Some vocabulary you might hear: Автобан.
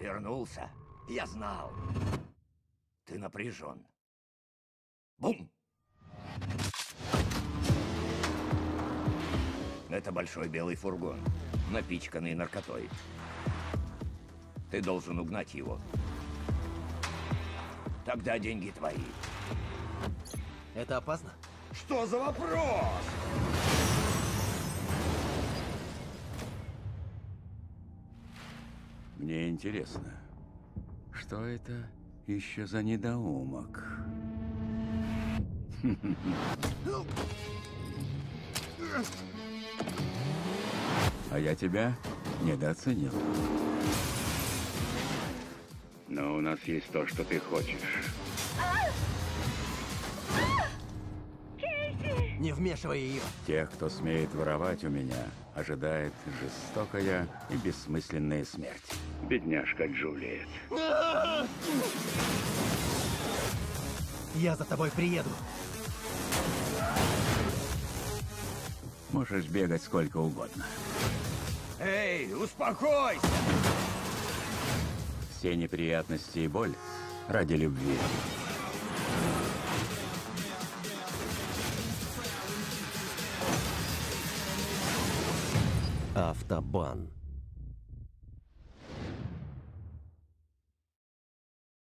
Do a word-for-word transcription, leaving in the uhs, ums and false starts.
Вернулся? Я знал. Ты напряжен. Бум! Это большой белый фургон, напичканный наркотой. Ты должен угнать его. Тогда деньги твои. Это опасно? Что за вопрос? Мне интересно, что это еще за недоумок? А я тебя недооценил. Но у нас есть то, что ты хочешь. Не вмешивай ее. Тех, кто смеет воровать у меня, ожидает жестокая и бессмысленная смерть. Бедняжка Джулиет. Я за тобой приеду. Можешь бегать сколько угодно. Эй, успокойся! Все неприятности и боль ради любви. Автобан.